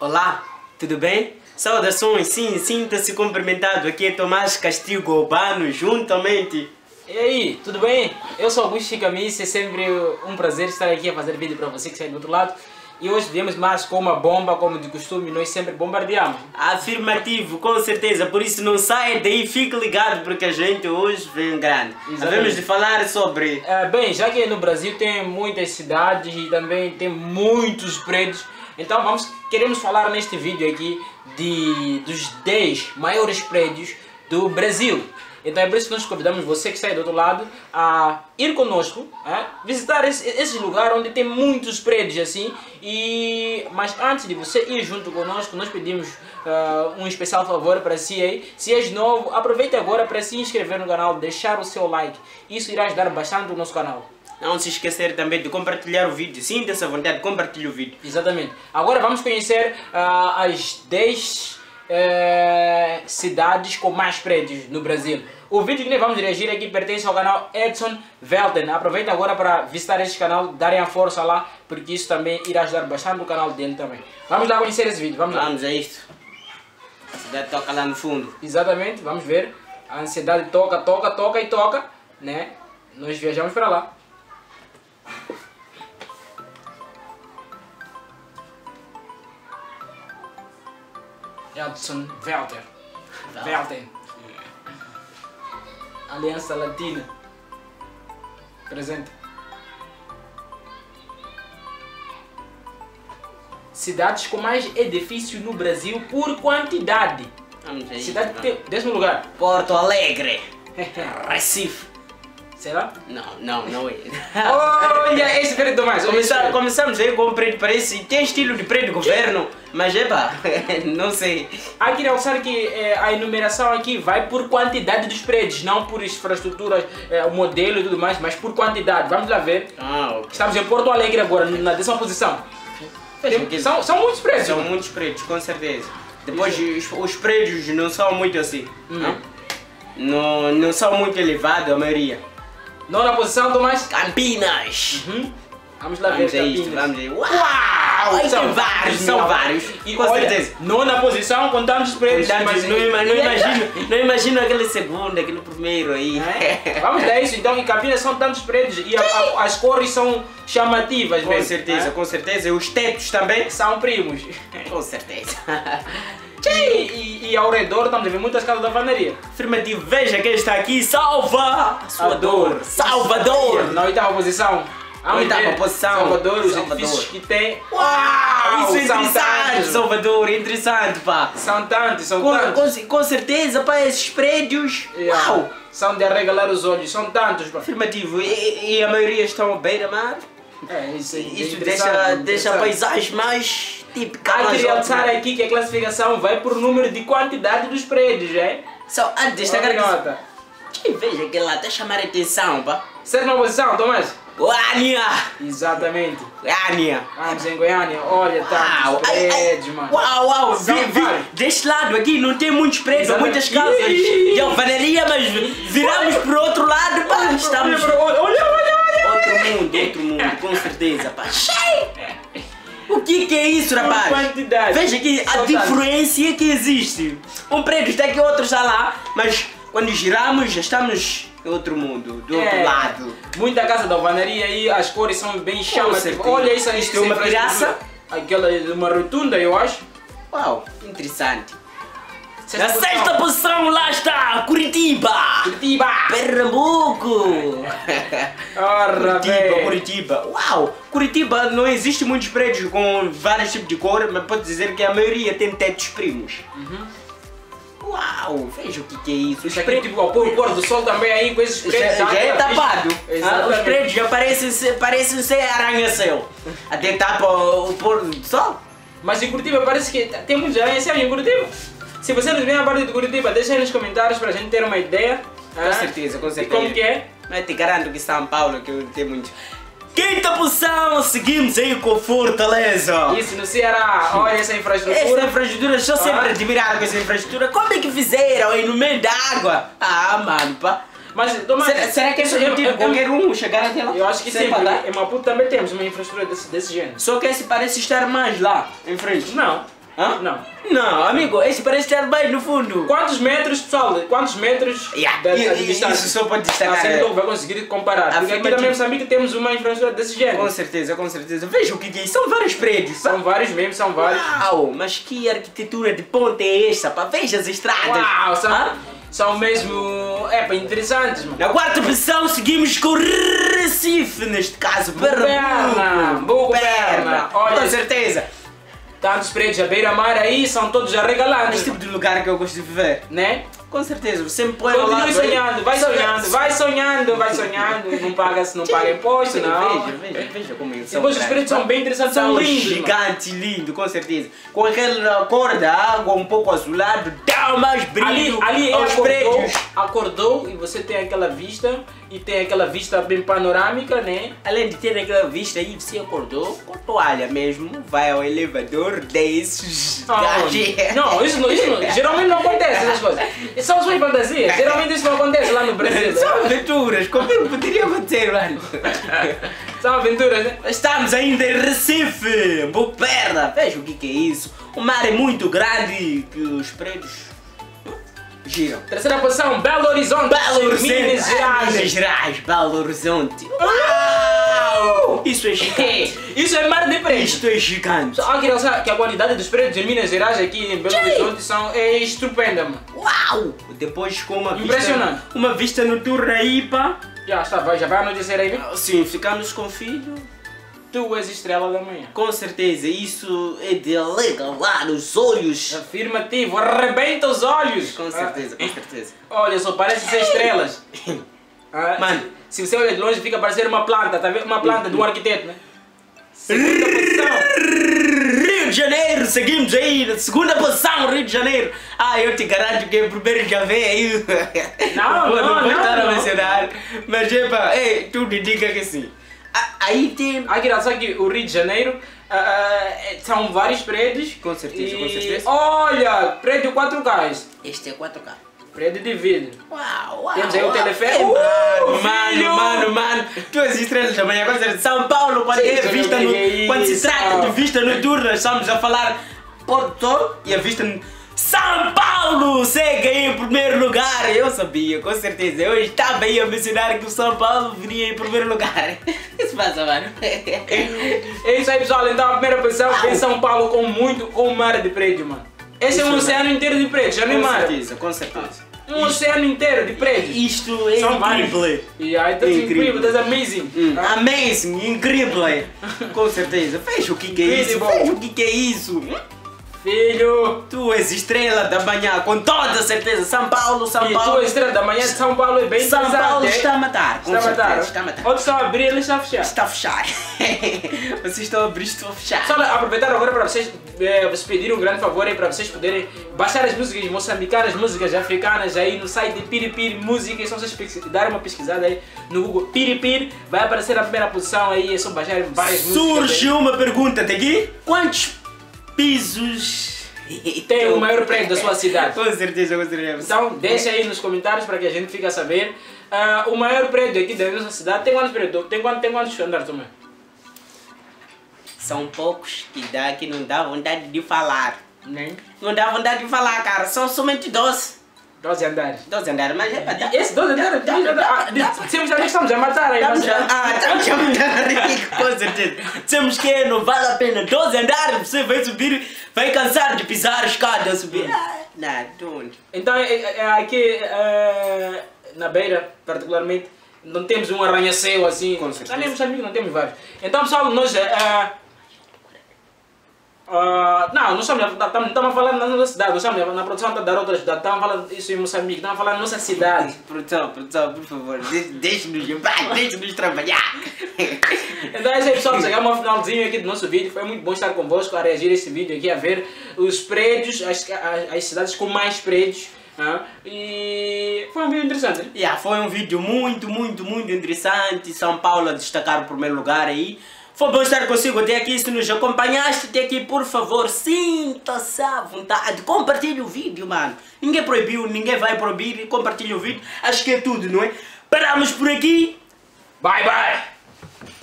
Olá, tudo bem? Saudações, sim, sinta-se cumprimentado. Aqui é Tomás Castigo Gobano, juntamente. E aí, tudo bem? Eu sou Augusto Chico Amici, é sempre um prazer estar aqui a fazer vídeo para você que está aí do outro lado. E hoje viemos mais com uma bomba, como de costume, nós sempre bombardeamos. Afirmativo, com certeza, por isso não saia daí, fique ligado, porque a gente hoje vem grande. Vamos de falar sobre... Bem, já que no Brasil tem muitas cidades e também tem muitos prédios, então queremos falar neste vídeo aqui dos 10 maiores prédios do Brasil. Então é por isso que nós convidamos você que está aí do outro lado a ir conosco, visitar esse lugar onde tem muitos prédios assim. Mas antes de você ir junto conosco, nós pedimos um especial favor para si aí. Se és novo, aproveite agora para se inscrever no canal, deixar o seu like. Isso irá ajudar bastante o nosso canal. Não se esquecer também de compartilhar o vídeo. Sinta essa vontade, compartilhe o vídeo. Exatamente. Agora vamos conhecer as 10 cidades com mais prédios no Brasil. O vídeo que nós vamos reagir aqui pertence ao canal Edson Velten. Aproveita agora para visitar este canal, darem a força lá, porque isso também irá ajudar bastante o canal dele também. Vamos lá conhecer esse vídeo, vamos lá. Vamos a isto. A cidade toca lá no fundo. Exatamente, vamos ver. A ansiedade toca, toca, toca e toca, né? Nós viajamos para lá. Edson Werther. Aliança Latina. Presente. Cidades com mais edifícios no Brasil por quantidade. Cidade que tem... Décimo lugar. Porto Alegre. Recife. Será? Não é. Olha, esse prédio mais. Começamos a ver como o prédio parece. Tem estilo de prédio governo, mas é pá, não sei. Há que realçar que a enumeração aqui vai por quantidade dos prédios, não por infraestrutura, o modelo e tudo mais, mas por quantidade. Vamos lá ver. Okay. Estamos em Porto Alegre agora, na décima posição. São muitos prédios. São muitos prédios, com certeza. Depois, os prédios não são muito assim. Não são muito elevados, a maioria. Nona posição, Tomás? Campinas! Vamos lá ver Campinas. Vamos ver. Uau! São vários. E com certeza. Nona posição, contamos os prédios. Não imagino aquele segundo, aquele primeiro aí. Vamos dar isso então. Em Campinas são tantos prédios e as cores são chamativas. Com certeza, com certeza. Os tetos também são primos. Com certeza. E ao redor estamos a ver muitas casas da vanaria. Afirmativo, veja quem está aqui, salva sua dor. Salvador! Na oitava posição. A oitava posição. Salvador, os edifícios que tem. Uau! Isso é interessante, Salvador, é interessante, pá. São tantos. Com certeza, pá, esses prédios. Uau! São de arregalar os olhos, são tantos, pá. Afirmativo, e a maioria estão à beira-mar. Isso deixa a paisagem mais típica. Há que realçar aqui que a classificação vai por número de quantidade dos prédios, é? Só a destacar que veja que lá está a chamar a atenção, pá. Sétima posição, Tomás? Goiânia! Exatamente. Goiânia. Vamos em Goiânia, olha, tantos prédios, mano. Uau, deste lado aqui não tem muitos prédios, muitas casas de alvenaria, mas viramos para o outro lado, pá. Estamos... Outro mundo, com certeza, pá. O que é isso, rapaz? Quantidade. Veja que a diferença que existe. Um prédio está aqui, outro está lá, mas quando giramos já estamos em outro mundo, do outro lado. Muita casa da alvenaria e as cores são bem chamativas. Olha isso, isto é uma graça. Aquela de uma rotunda, eu acho. Uau, interessante. Na sexta posição, lá está Curitiba! Pernambuco! Curitiba! Uau! Curitiba não existe muitos prédios com vários tipos de cor, mas pode dizer que a maioria tem tetos primos. Uau! Veja o que é isso! Os prédios ao pôr do sol também aí com esses prédios. Já é tapado! Os prédios já parecem ser aranha-céu. Até tapa o pôr do sol. Mas em Curitiba parece que tem muitos aranha-céu em Curitiba. Se você nos vê na parte de Curitiba, deixa aí nos comentários para a gente ter uma ideia. Com certeza, com certeza. Como que é? Mas te garanto que São Paulo que eu tenho muito. Quinta posição, seguimos aí com Fortaleza. Isso, no Ceará. Olha essa infraestrutura. Essa infraestrutura, estou sempre admirado com essa infraestrutura. Como é que fizeram aí no meio da água? Mano, pá. Mas, Tomás, será que é sugerido qualquer um chegar até lá? Eu acho que sim, em Maputo também temos uma infraestrutura desse gênero. Só que esse parece estar mais lá, em frente. Não. Hã? Não. Não, amigo, esse parece ter mais no fundo. Quantos metros, pessoal? Quantos metros da distância? Isso só pode destacar. Assim logo vai conseguir comparar. Porque aqui também em Moçambique temos uma infraestrutura desse gênero. Com certeza, com certeza. Veja o que é isso. São vários prédios. São vários mesmo, são vários. Uau, mas que arquitetura de ponte é essa? Pá? Veja as estradas. Uau, são mesmo, interessantes, mano. Na quarta opção seguimos com Recife, neste caso, Pernambuco. Com certeza. Tantos prédios à beira-mar aí, são todos arregalados. Esse tipo de lugar que eu gosto de viver, né? Com certeza, você me põe lá. Continue sonhando, vai sonhando. Não paga, se não paga imposto, não. Veja como eles são. Depois os prédios são bem interessantes, são lindos. Gigante, lindo, com certeza. Com aquela cor da água um pouco azulado, dá mais brilho aos prédios. Acordou e você tem aquela vista. E tem aquela vista bem panorâmica, né? Além de ter aquela vista aí, você acordou com toalha mesmo. Vai ao elevador, desce. Não, isso não. Geralmente não acontece essas coisas. São suas fantasias. Geralmente isso não acontece lá no Brasil. São aventuras, como poderia acontecer, mano? São aventuras, né? Estamos ainda em Recife, Boperna. Veja o que é isso. O mar é muito grande e os prédios... Giro. Terceira posição, Belo Horizonte, Minas Gerais. Belo Horizonte. Uau! Isso é gigante. Isso é mar de prédios. Isto é gigante. Só que realçar que a qualidade dos prédios de Minas Gerais aqui em Belo Horizonte é estupenda, mano. Uau! Depois com uma impressionante. Vista, uma vista noturna aí, pá. Já vai anoitecer aí, né? Sim, ficamos com filho. Tu és estrela da manhã. Com certeza, isso é de alegalar os olhos. Afirmativo, arrebenta os olhos. Com certeza, com certeza. Olha só, parece ser estrelas. Mano, se você olha de longe fica parecendo uma planta, tá vendo? Uma planta de um arquiteto, né? Segunda posição, Rio de Janeiro. Seguimos aí na segunda posição, Rio de Janeiro. Eu te garanto que o primeiro já veio aí. Não vou mencionar. Mas epa, tudo indica que sim. Aí tem... Só que o Rio de Janeiro são vários prédios. Com certeza, com certeza. Olha, prédio 4K. Este é 4K. Prédio de vidro. Uau! Temos aí o teleférico. Mano. Duas estrelas da manhã, coisa de São Paulo. Quando se trata de vista noturna, estamos a falar Porto e a vista... São Paulo segue em primeiro lugar. Eu sabia, com certeza. Eu estava aí a mencionar que o São Paulo viria em primeiro lugar. Isso passa, mano. É isso aí, pessoal. Então a primeira posição vem São Paulo com um mar de prédio, mano. Esse é um oceano inteiro de prédios, já nem mar. Com certeza, com certeza. Um oceano inteiro de prédios. Isto é incrível. Incrível, that's amazing. Amazing, incrível. Com certeza. Veja o que é isso. Veja o que é isso. Filho, tu és estrela da manhã, com toda certeza. São Paulo. Tu és estrela da manhã de São Paulo, é bem interessante. São Paulo está a matar. Está a matar. Onde estão a abrir, ele está a fechar. Vocês estão a abrir, estou a fechar. Só aproveitar agora para vocês, vocês pedirem um grande favor aí para vocês poderem baixar as músicas moçambicanas, músicas africanas aí no site de Piripir Música. É só vocês darem uma pesquisada aí no Google Piripir, vai aparecer a primeira posição aí, é só baixarem várias músicas. Surge uma pergunta daqui: quantos pisos tem o maior prédio da sua cidade? Com certeza, com certeza. Então deixa aí nos comentários para que a gente fique a saber. O maior prédio aqui da nossa cidade tem quantos prédios? Tem quantos andares também? São poucos que não dá vontade de falar, né? Não dá vontade de falar, cara. São somente 12 andares. 12 andares, mas é para dar. Esse 12 andares, estamos a matar aí. Estamos a matar aí, com certeza. Dizemos que não vale a pena. 12 andares, você vai subir, vai cansar de pisar a escada a subir. Então, aqui na Beira, particularmente, não temos um arranha-céu assim. Com certeza. Não temos vários. Então, pessoal, nós... não estamos a falar na nossa cidade, estamos na produção da outra cidade, estamos a falar isso em Moçambique, estamos a falar na nossa cidade. Produção, por favor, deixe-nos em paz, deixe-nos trabalhar. Então é isso aí, pessoal, chegamos ao finalzinho aqui do nosso vídeo, foi muito bom estar convosco a reagir a este vídeo aqui, a ver os prédios, as cidades com mais prédios. E foi um vídeo interessante, né? Foi um vídeo muito interessante, São Paulo a destacar o primeiro lugar aí. Foi bom estar consigo até aqui, se nos acompanhaste até aqui, por favor, sinta-se à vontade, compartilhe o vídeo, mano. Ninguém proibiu, ninguém vai proibir, compartilhe o vídeo, acho que é tudo, não é? Paramos por aqui, bye bye!